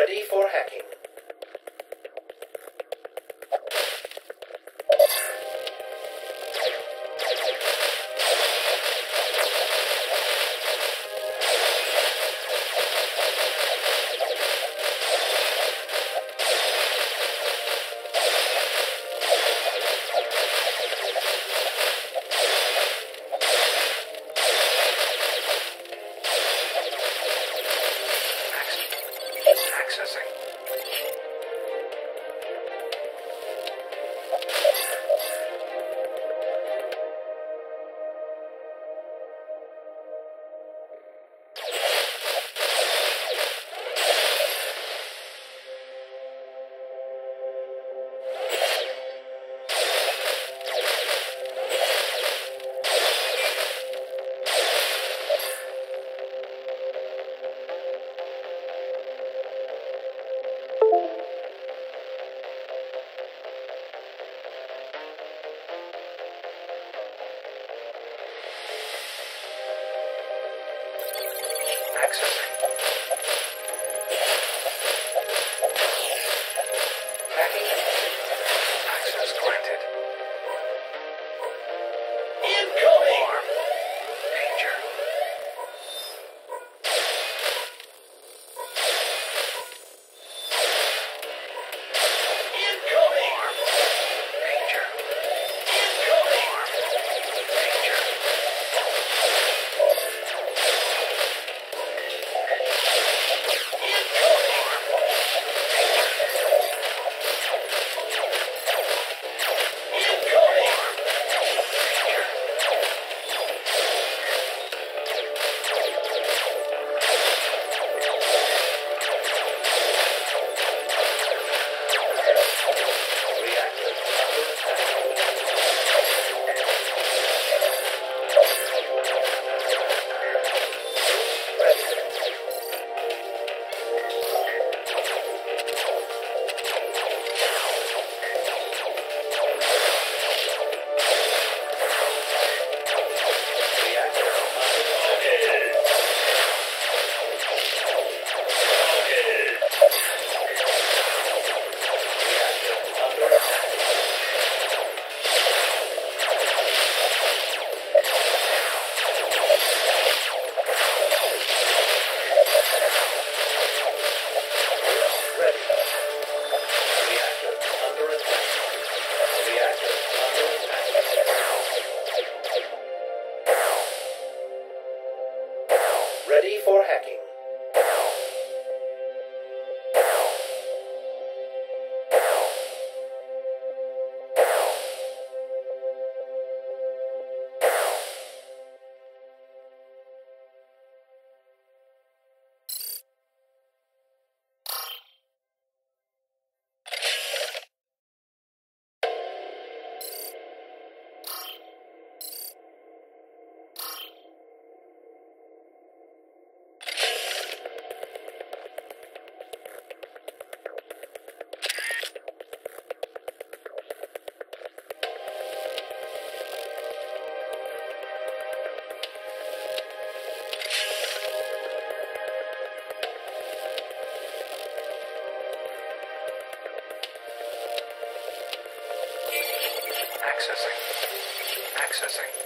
Ready for hacking. Accessing.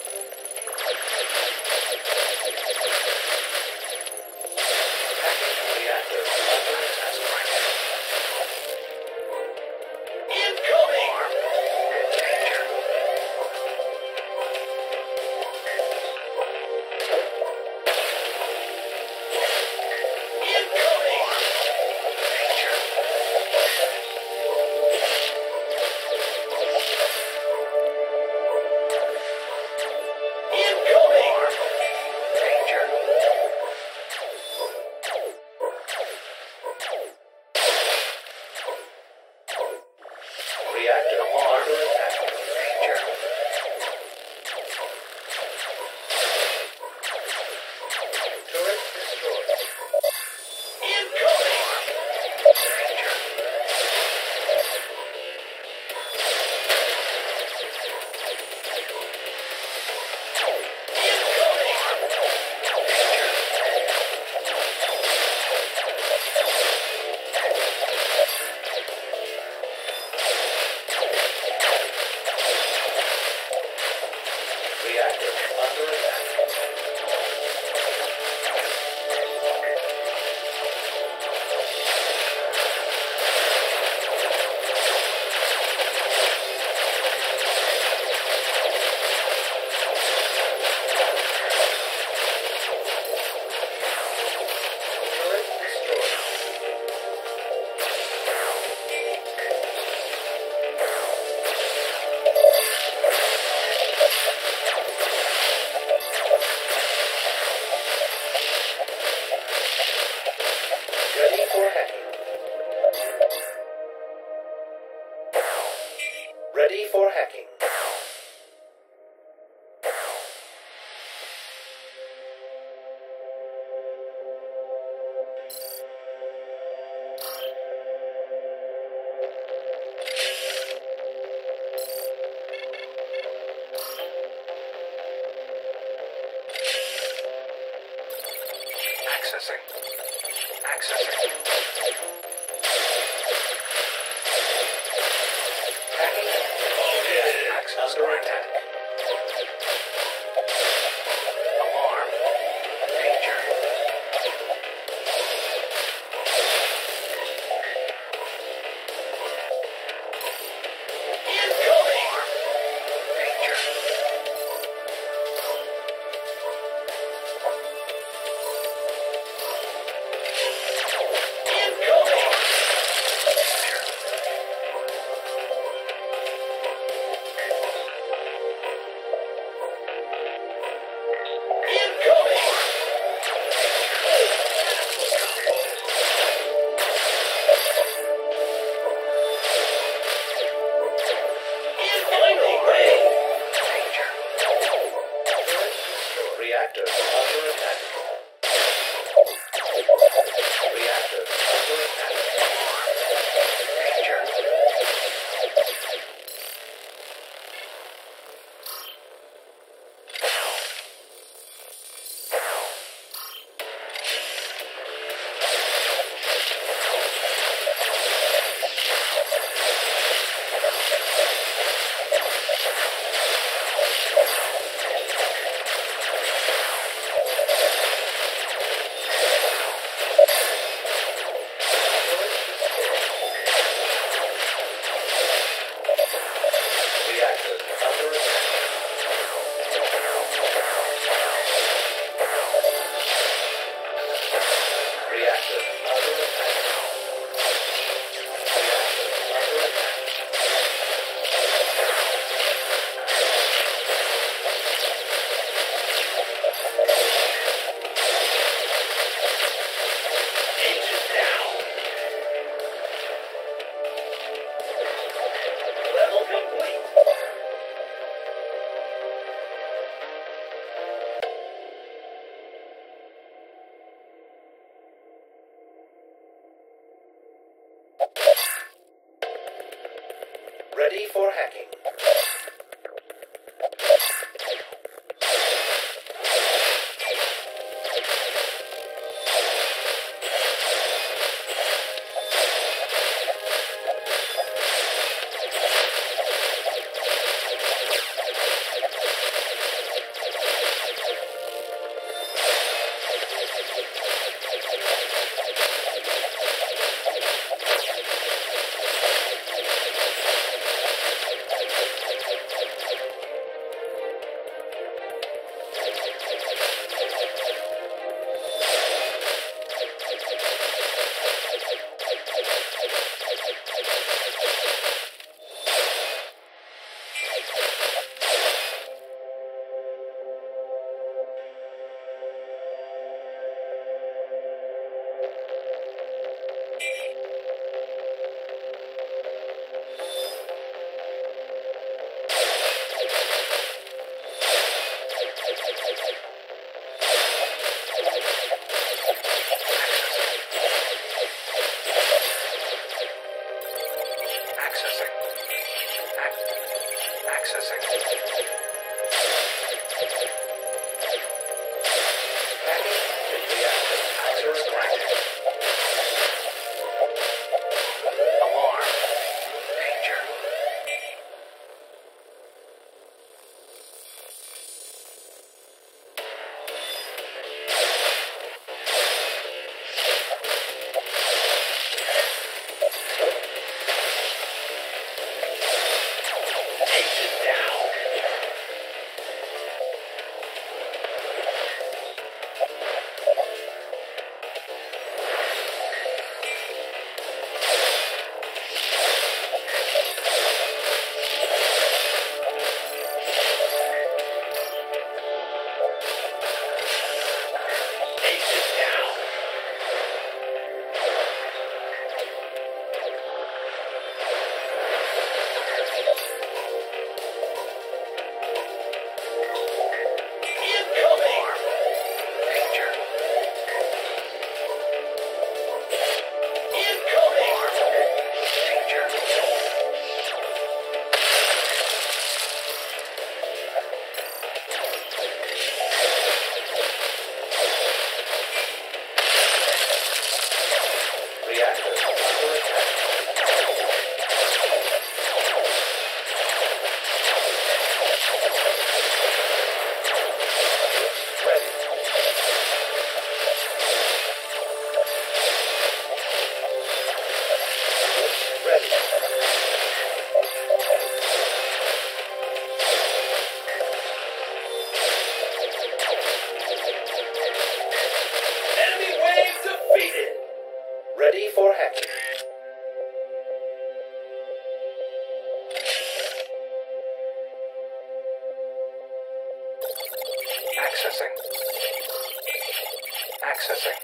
Ready for hacking. Accessing. Surrendered. Alarm. Danger. Incoming. Alarm. Danger. Incoming. Ready for hacking. Ready for hacking. Accessing. Accessing. Accessing.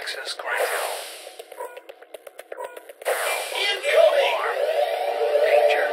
Access granted. Incoming! Danger.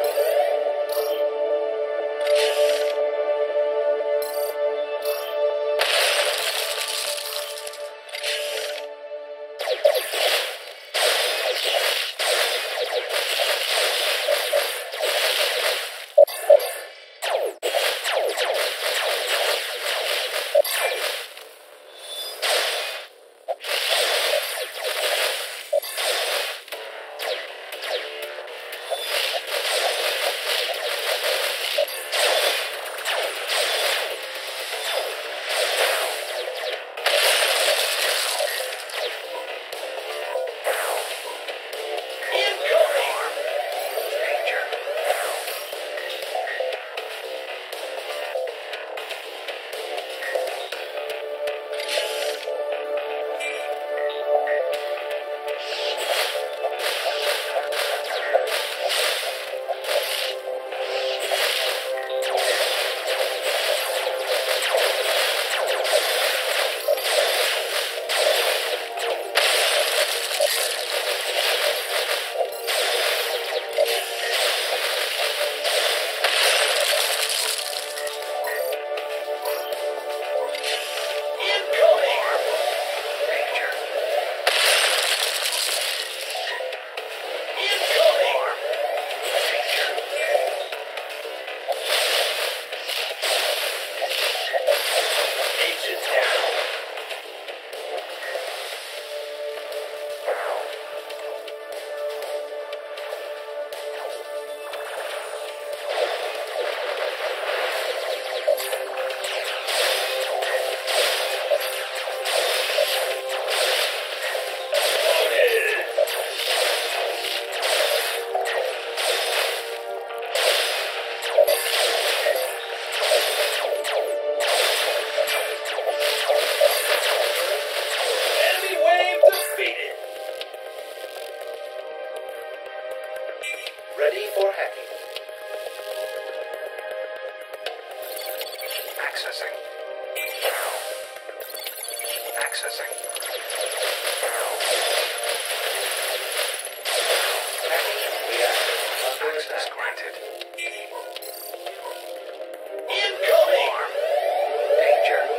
Ready for hacking. Accessing. Accessing. Hacking. Access granted. Incoming! Danger.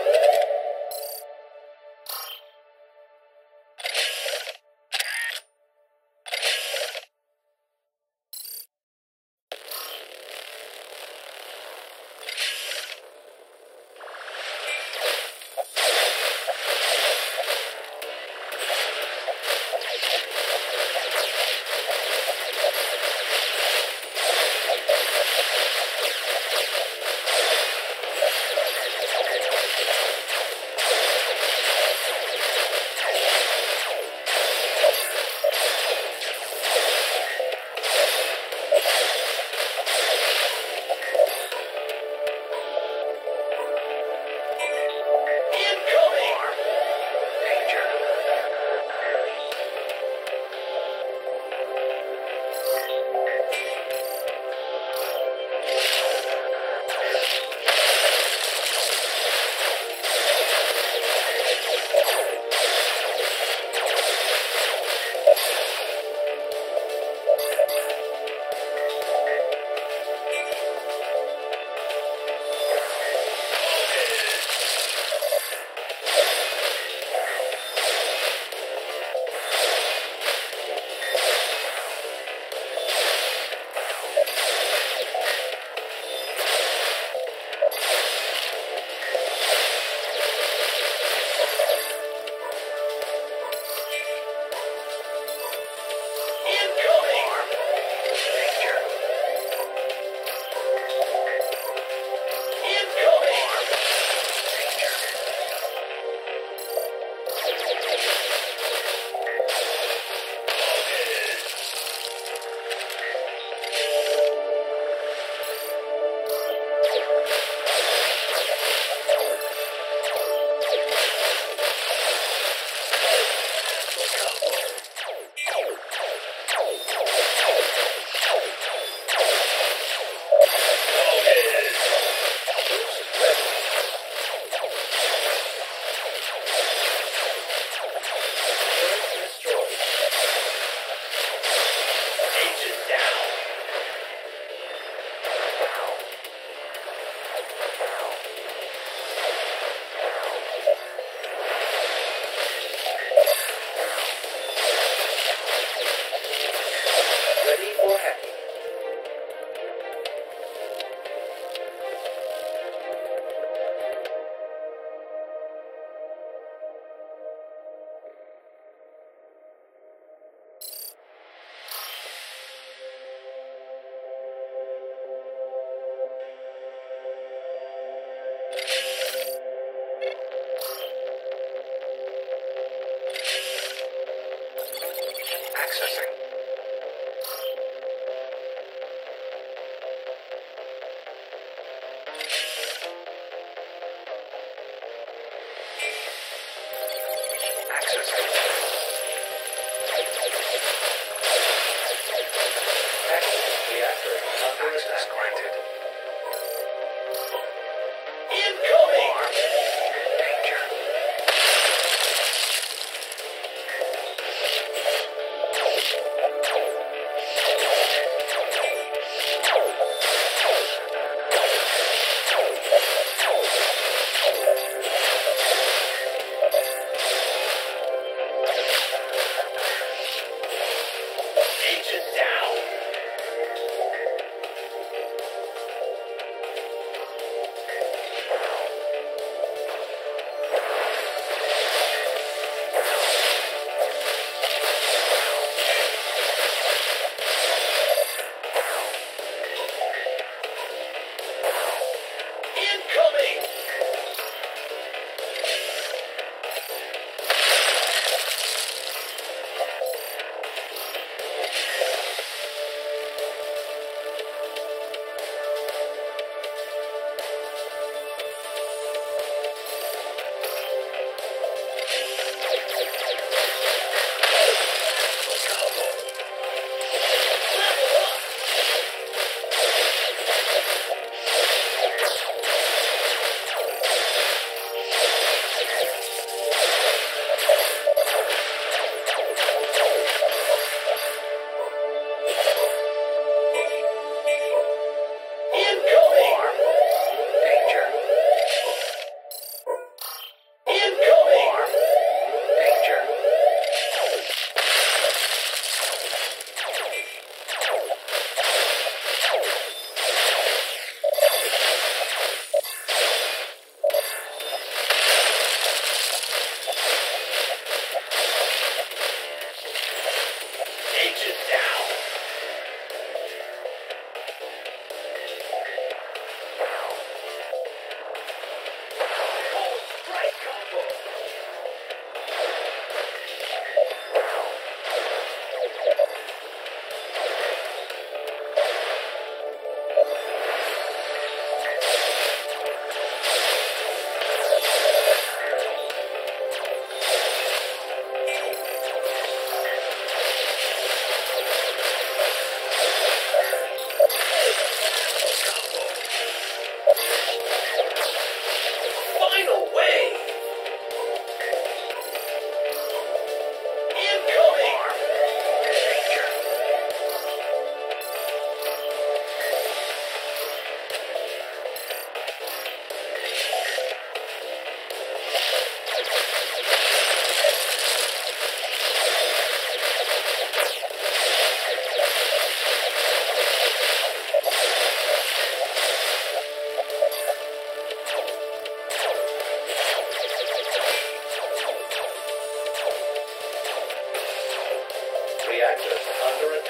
Reactor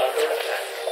under attack.